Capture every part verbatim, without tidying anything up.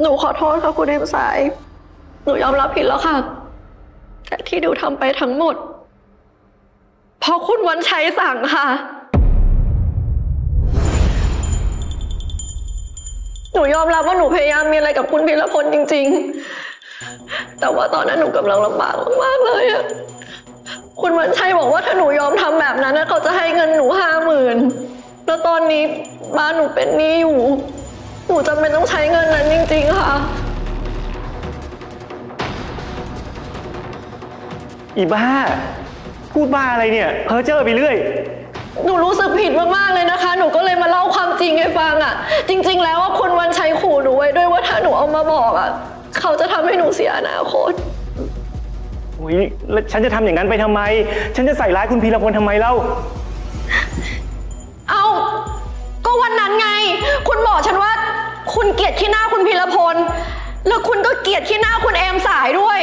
หนูขอโทษค่ะคุณเอ็มสายหนูยอมรับผิดแล้วค่ะแต่ที่ดูทำไปทั้งหมดเพราะคุณวันชัยสั่งค่ะหนูยอมรับว่าหนูพยายามมีอะไรกับคุณพีรพลจริงๆแต่ว่าตอนนั้นหนูกำลังลำบากมากๆเลยอะคุณวันชัยบอกว่าถ้าหนูยอมทำแบบนั้นเขาจะให้เงินหนูห้าหมื่นแล้วตอนนี้บ้านหนูเป็นหนี้อยู่หนูจำเป็นต้องใช้เงินนั้นจริงๆค่ะอีบ้าพูดบ้าอะไรเนี่ยเพ้อเจ้อไปเรื่อยหนูรู้สึกผิดมากๆเลยนะคะหนูก็เลยมาเล่าความจริงให้ฟังอ่ะจริงๆแล้วว่าคุณวันชัยขู่หนูไว้ด้วยว่าถ้าหนูเอามาบอกอ่ะเขาจะทำให้หนูเสียอนาคตโอ้ยแล้วฉันจะทำอย่างนั้นไปทำไมฉันจะใส่ร้ายคุณพีรพลทำไมเล่าเอาก็วันนั้นไงคุณบอกฉันว่าคุณเกลียดขี้หน้าคุณพีรพลแล้วคุณก็เกลียดขี้หน้าคุณเอมสายด้วย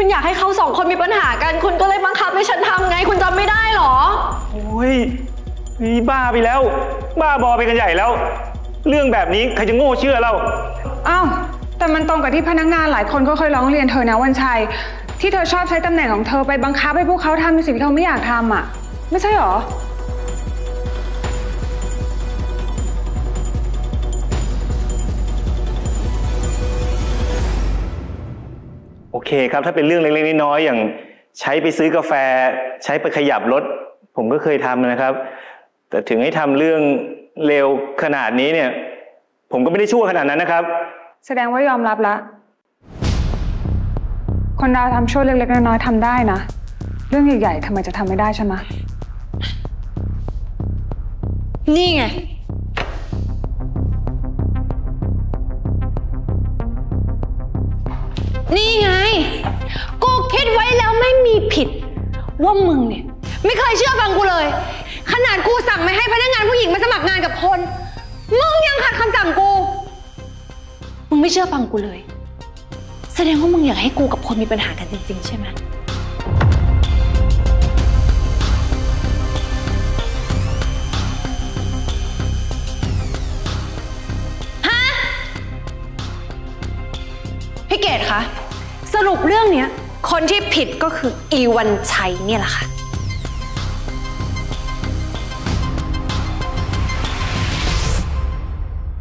คุณอยากให้เขาสองคนมีปัญหากันคุณก็เลยบังคับให้ฉันทำไงคุณจำไม่ได้หรอโอ้ยนี่บ้าไปแล้วบ้าบอไปกันใหญ่แล้วเรื่องแบบนี้ใครจะโง่เชื่อเราอ้าวแต่มันตรงกับที่พนักงานหลายคนก็เคยร้องเรียนเธอนะวันชัยที่เธอชอบใช้ตำแหน่งของเธอไปบังคับให้พวกเขาทำในสิ่งที่เขาไม่อยากทำอ่ะไม่ใช่หรอโอเคครับถ้าเป็นเรื่องเล็กๆน้อยๆอย่างใช้ไปซื้อกาแฟใช้ไปขยับรถผมก็เคยทำนะครับแต่ถึงให้ทำเรื่องเลวขนาดนี้เนี่ยผมก็ไม่ได้ชั่วขนาดนั้นนะครับแสดงว่ายอมรับละคนเราทำชั่วเล็กๆน้อยๆทำได้นะเรื่องใหญ่ๆทำไมจะทำไม่ได้ใช่ไหมนี่ไงนี่ไงกูคิดไว้แล้วไม่มีผิดว่ามึงเนี่ยไม่เคยเชื่อฟังกูเลยขนาดกูสั่งไม่ให้พนักงานผู้หญิงมาสมัครงานกับคนมึงยังขัดคำสั่งกูมึงไม่เชื่อฟังกูเลยแสดงว่ามึงอยากให้กูกับคนมีปัญหากันจริงๆใช่ไหมพี่เกดคะสรุปเรื่องเนี้ยคนที่ผิดก็คืออีวันชัยเนี่ยแหละค่ะ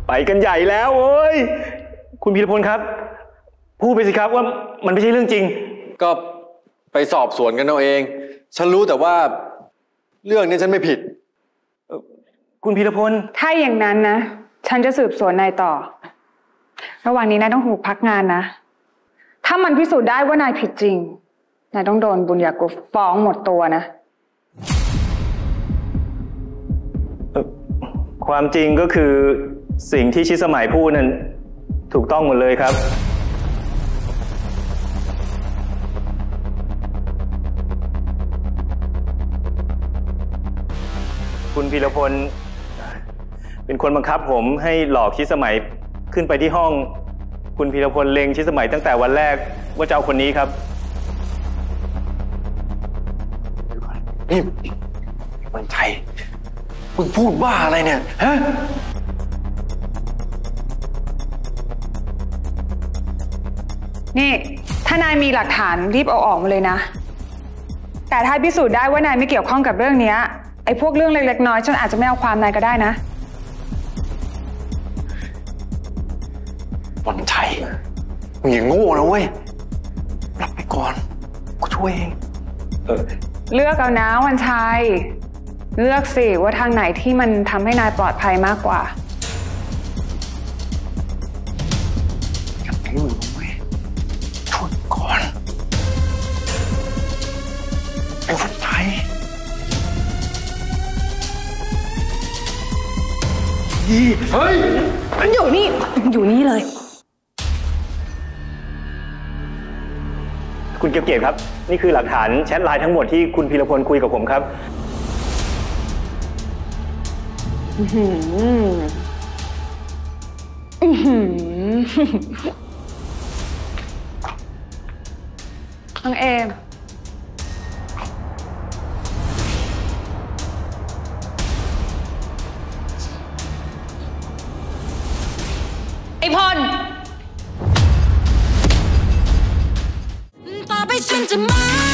ไปกันใหญ่แล้วโอ้ยคุณพีรพลครับพูดไปสิครับว่ามันไม่ใช่เรื่องจริงก็ไปสอบสวนกันเอาเองฉันรู้แต่ว่าเรื่องนี้ฉันไม่ผิดคุณพีรพลถ้าอย่างนั้นนะฉันจะสืบสวนนายต่อระหว่างนี้นายต้องถูกพักงานนะถ้ามันพิสูจน์ได้ว่านายผิดจริงนายต้องโดนบุญยากุลฟ้องหมดตัวนะความจริงก็คือสิ่งที่ชิสมัยพูดนั้นถูกต้องหมดเลยครับคุณพีรพลเป็นคนบังคับผมให้หลอกชิสมัยขึ้นไปที่ห้องคุณพีรพลเล็งชิสมัยตั้งแต่วันแรกว่าจะเอาคนนี้ครับนี่มันชัยมึงพูดบ้าอะไรเนี่ยฮะนี่ถ้านายมีหลักฐานรีบเอาออกมาเลยนะแต่ถ้าพิสูจน์ได้ว่านายไม่เกี่ยวข้องกับเรื่องนี้ไอ้พวกเรื่องเล็กๆน้อยๆฉันอาจจะไม่เอาความนายก็ได้นะวันชัยมึงอย่างโง่นะเว้ยรับไปก่อนกูช่วยเองเออเลือกเอานะวันชัยเลือกสิว่าทางไหนที่มันทำให้นายปลอดภัยมากกว่าอย่าไปยุ่งเว้ยช่วยก่อนไอ้วันชัยเฮ้ยอยู่นี่อยู่นี่เลยคุณเกียรติเกียรติครับนี่คือหลักฐานแชทไลน์ทั้งหมดที่คุณพีรพลคุยกับผมครับอือหืออือหือน้องเอมไอพล จะมา